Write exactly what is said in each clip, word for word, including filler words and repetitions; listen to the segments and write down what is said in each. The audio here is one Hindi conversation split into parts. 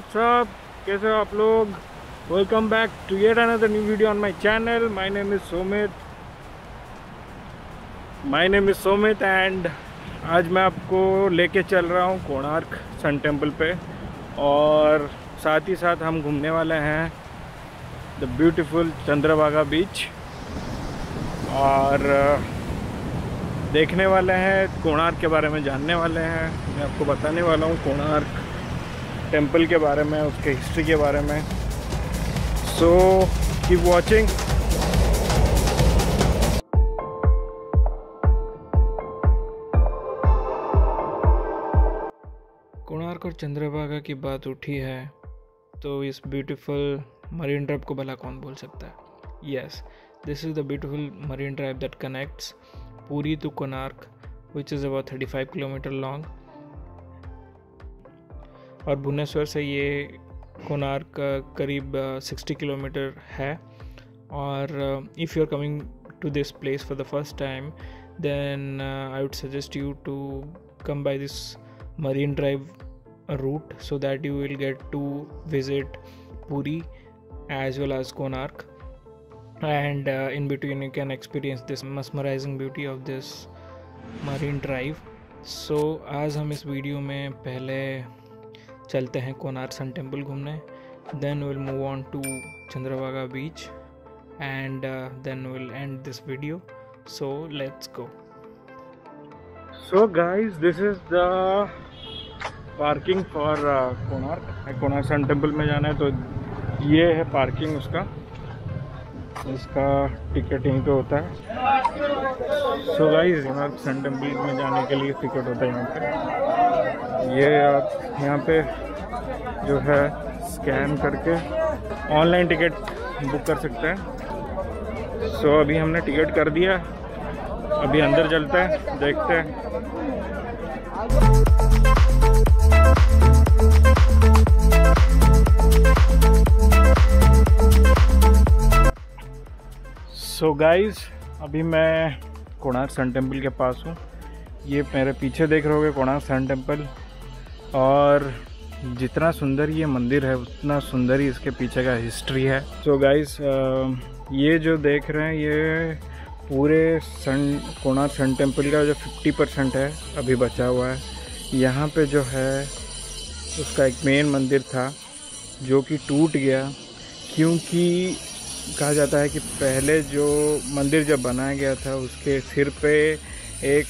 व्हाट्सअप, कैसे हो आप लोग? Welcome back to yet another new video on my channel. My name is Somit my name is Somit and आज मैं आपको लेके चल रहा हूँ कोणार्क सन टेम्पल पे, और साथ ही साथ हम घूमने वाले हैं द ब्यूटीफुल चंद्रभागा बीच, और देखने वाले हैं कोणार्क के बारे में, जानने वाले हैं। मैं आपको बताने वाला हूँ कोणार्क टेम्पल के बारे में, उसके हिस्ट्री के बारे में। So keep watching. कोणार्क और चंद्रभागा की बात उठी है तो इस ब्यूटीफुल मरीन ड्राइव को भला कौन बोल सकता है। Yes, this is the beautiful marine drive that connects Puri to Konark, which is about thirty-five kilometer long, और भुवनेश्वर से ये कोणार्क करीब sixty किलोमीटर है। और if you are coming to this place for the first time then I would suggest you to come by this marine drive route so that you will get to visit Puri as well as Konark. And uh, in between you can experience this mesmerizing beauty of this marine drive. So आज हम इस वीडियो में पहले चलते हैं कोणार्क सन टेम्पल घूमने, then we'll move on to Chandrabhaga beach and uh, then we'll end this video. So let's go. So guys, this is the parking for uh, Konark Konark sun temple में जाना है तो ये है पार्किंग उसका, इसका टिकट यहीं पे होता है। So guys, Konark sun temple में जाने के लिए टिकट होता है यहाँ पे। ये आप यहाँ पे जो है स्कैन करके ऑनलाइन टिकट बुक कर सकते हैं। सो so, अभी हमने टिकट कर दिया, अभी अंदर चलते हैं, देखते हैं। सो गाइज़, अभी मैं कोणार्क सन टेम्पल के पास हूँ। ये मेरे पीछे देख रहे होगे कोणार्क सन टेम्पल, और जितना सुंदर ये मंदिर है उतना सुंदर ही इसके पीछे का हिस्ट्री है। सो so गाइज़, ये जो देख रहे हैं ये पूरे सन कोणार्क सन टेम्पल का जो fifty percent है अभी बचा हुआ है। यहाँ पे जो है उसका एक मेन मंदिर था जो कि टूट गया, क्योंकि कहा जाता है कि पहले जो मंदिर जब बनाया गया था उसके सिर पे एक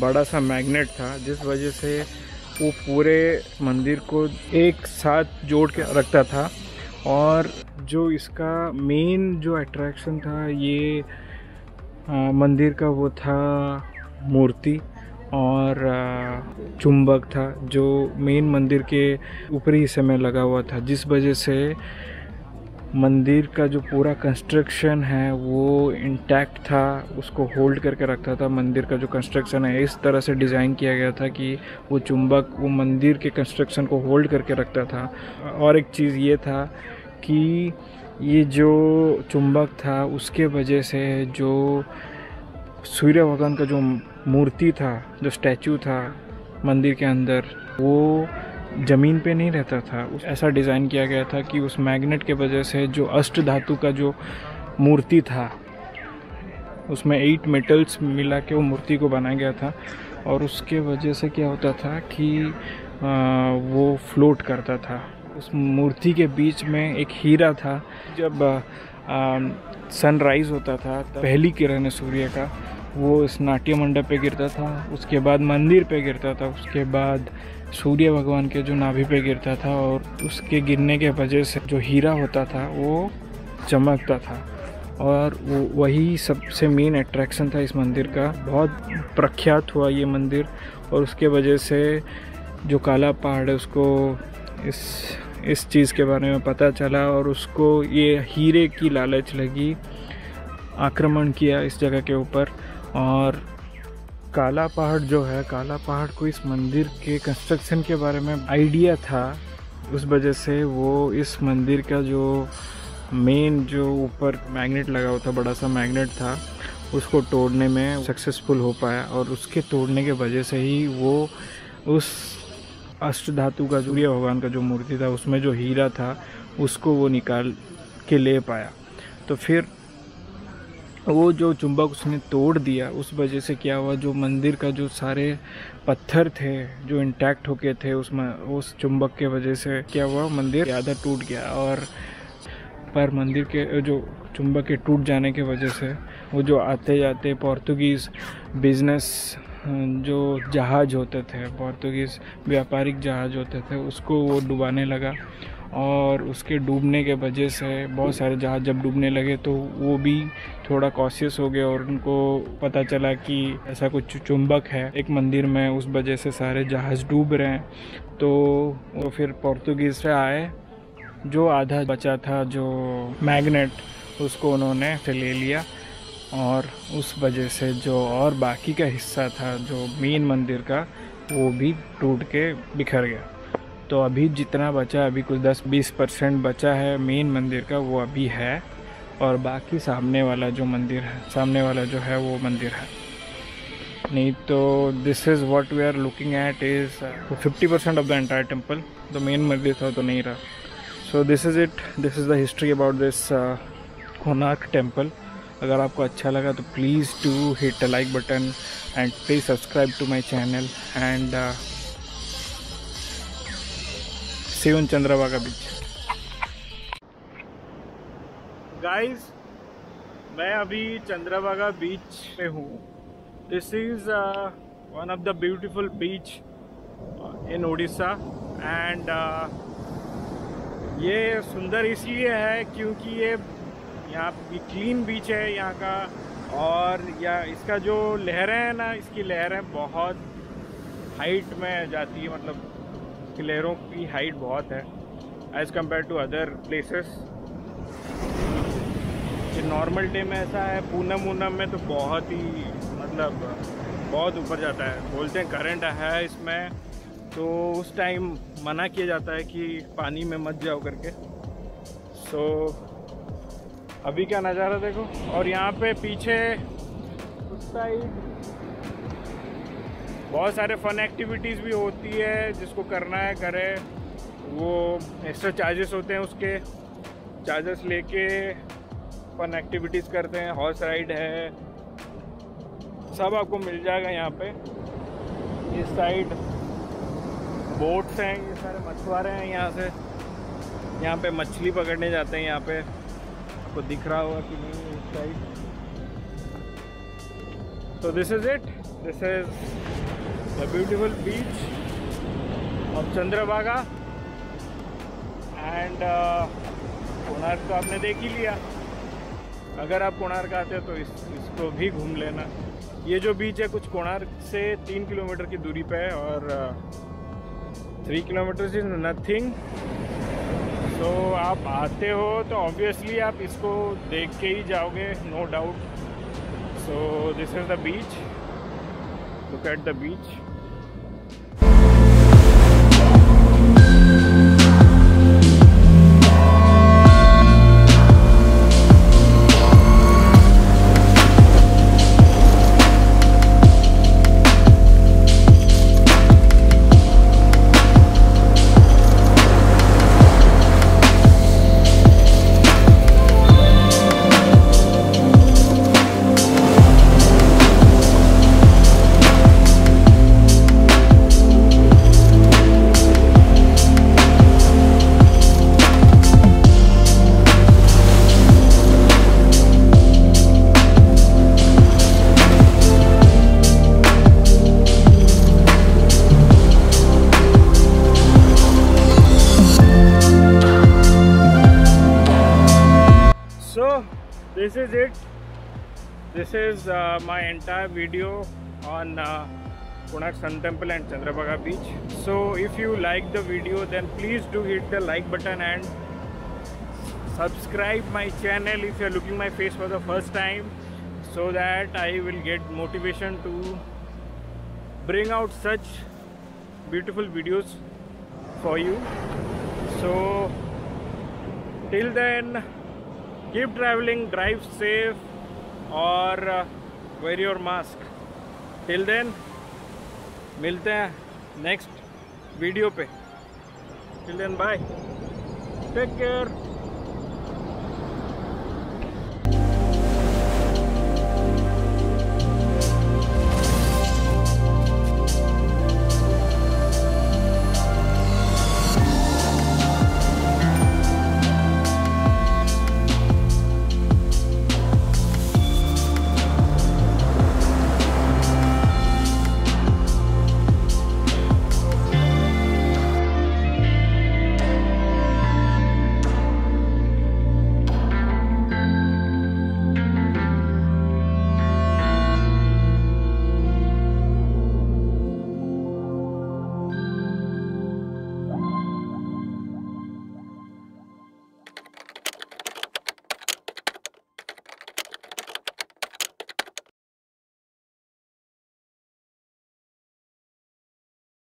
बड़ा सा मैग्नेट था, जिस वजह से वो पूरे मंदिर को एक साथ जोड़ के रखता था। और जो इसका मेन जो अट्रैक्शन था ये आ, मंदिर का वो था मूर्ति और चुंबक था जो मेन मंदिर के ऊपरी हिस्से में लगा हुआ था, जिस वजह से मंदिर का जो पूरा कंस्ट्रक्शन है वो इंटैक्ट था, उसको होल्ड करके रखता था। मंदिर का जो कंस्ट्रक्शन है इस तरह से डिज़ाइन किया गया था कि वो चुंबक वो मंदिर के कंस्ट्रक्शन को होल्ड करके रखता था। और एक चीज़ ये था कि ये जो चुंबक था उसके वजह से जो सूर्य भगवान का जो मूर्ति था, जो स्टैचू था मंदिर के अंदर, वो ज़मीन पे नहीं रहता था। ऐसा डिज़ाइन किया गया था कि उस मैग्नेट के वजह से जो अष्ट धातु का जो मूर्ति था उसमें एट मेटल्स मिला के वो मूर्ति को बनाया गया था, और उसके वजह से क्या होता था कि वो फ्लोट करता था। उस मूर्ति के बीच में एक हीरा था, जब सनराइज़ होता था पहली किरण सूर्य का वो इस नाट्य मंडप पे गिरता था, उसके बाद मंदिर पे गिरता था, उसके बाद सूर्य भगवान के जो नाभि पे गिरता था, और उसके गिरने के वजह से जो हीरा होता था वो चमकता था। और वो वही सबसे मेन अट्रैक्शन था इस मंदिर का। बहुत प्रख्यात हुआ ये मंदिर, और उसके वजह से जो काला पहाड़ है उसको इस इस चीज़ के बारे में पता चला, और उसको ये हीरे की लालच लगी, आक्रमण किया इस जगह के ऊपर। और काला पहाड़ जो है, काला पहाड़ को इस मंदिर के कंस्ट्रक्शन के बारे में आइडिया था, उस वजह से वो इस मंदिर का जो मेन जो ऊपर मैग्नेट लगा हुआ था, बड़ा सा मैग्नेट था, उसको तोड़ने में सक्सेसफुल हो पाया। और उसके तोड़ने के वजह से ही वो उस अष्ट धातु का सूर्य भगवान का जो मूर्ति था उसमें जो हीरा था उसको वो निकाल के ले पाया। तो फिर वो जो चुंबक उसने तोड़ दिया, उस वजह से क्या हुआ, जो मंदिर का जो सारे पत्थर थे जो इंटैक्ट होके थे उसमें उस चुंबक के वजह से क्या हुआ, मंदिर आधा टूट गया। और पर मंदिर के जो चुंबक के टूट जाने के वजह से वो जो आते जाते पोर्तुगीज़ बिजनेस जो जहाज़ होते थे, पोर्तुगीज़ व्यापारिक जहाज़ होते थे, उसको वो डुबाने लगा। और उसके डूबने के वजह से बहुत सारे जहाज़ जब डूबने लगे तो वो भी थोड़ा कॉशियस हो गए और उनको पता चला कि ऐसा कुछ चुंबक है एक मंदिर में, उस वजह से सारे जहाज़ डूब रहे हैं। तो वो फिर पोर्तुगीज़ से आए, जो आधा बचा था जो मैग्नेट उसको उन्होंने से ले लिया और उस वजह से जो और बाकी का हिस्सा था जो मेन मंदिर का वो भी टूट के बिखर गया। तो अभी जितना बचा, अभी कुछ दस बीस परसेंट बचा है मेन मंदिर का, वो अभी है। और बाकी सामने वाला जो मंदिर है, सामने वाला जो है वो मंदिर है नहीं। तो this is what we are looking at is fifty percent of the entire temple. तो मेन मंदिर था तो नहीं रहा। So this is it, this is the history about this Konark temple. अगर आपको अच्छा लगा तो please to hit a like button and please subscribe to my channel and see you in Chandrabhaga beach. Guys, मैं अभी चंद्रभागा बीच पे हूँ। This is one of the beautiful beach in Orissa and ये सुंदर इसलिए है क्योंकि ये यहाँ की क्लीन बीच है यहाँ का। और या इसका जो लहरें हैं ना, इसकी लहरें बहुत हाइट में जाती है, मतलब की लहरों की हाइट बहुत है as compare to other places. जो नॉर्मल डे में ऐसा है, पूनम वूनम में तो बहुत ही मतलब बहुत ऊपर जाता है। बोलते हैं करंट है इसमें, तो उस टाइम मना किया जाता है कि पानी में मत जाओ करके। सो so, अभी क्या नज़ारा देखो। और यहाँ पे पीछे उस साइड बहुत सारे फन एक्टिविटीज़ भी होती है, जिसको करना है करे। वो एक्स्ट्रा चार्जेस होते हैं, उसके चार्जेस लेके फन एक्टिविटीज़ करते हैं। हॉर्स राइड है, सब आपको मिल जाएगा यहाँ पे। इस साइड बोट्स हैं, ये सारे मछुआरे हैं, यहाँ से यहाँ पे मछली पकड़ने जाते हैं। यहाँ पे आपको दिख रहा होगा कि नहीं इस साइड। तो this is it, this is The beautiful beach of Chandrabhaga and Konark तो आपने देख ही लिया। अगर आप कोणार्क आते हैं तो इस इसको भी घूम लेना। ये जो बीच है कुछ कोणार्क से तीन किलोमीटर की दूरी पे है और थ्री किलोमीटर इज नथिंग। तो आप आते हो तो ऑब्वियसली आप इसको देख के ही जाओगे, no doubt. So this is the beach, look at the beach। This is it. This is uh, my entire video on uh, Konark Sun Temple and Chandrabhaga Beach. So if you like the video, then please do hit the like button and subscribe my channel if you are looking my face for the first time, so that I will get motivation to bring out such beautiful videos for you. So till then, keep traveling, drive safe और wear your mask. Till then, मिलते हैं next वीडियो पे। Till then bye, take care.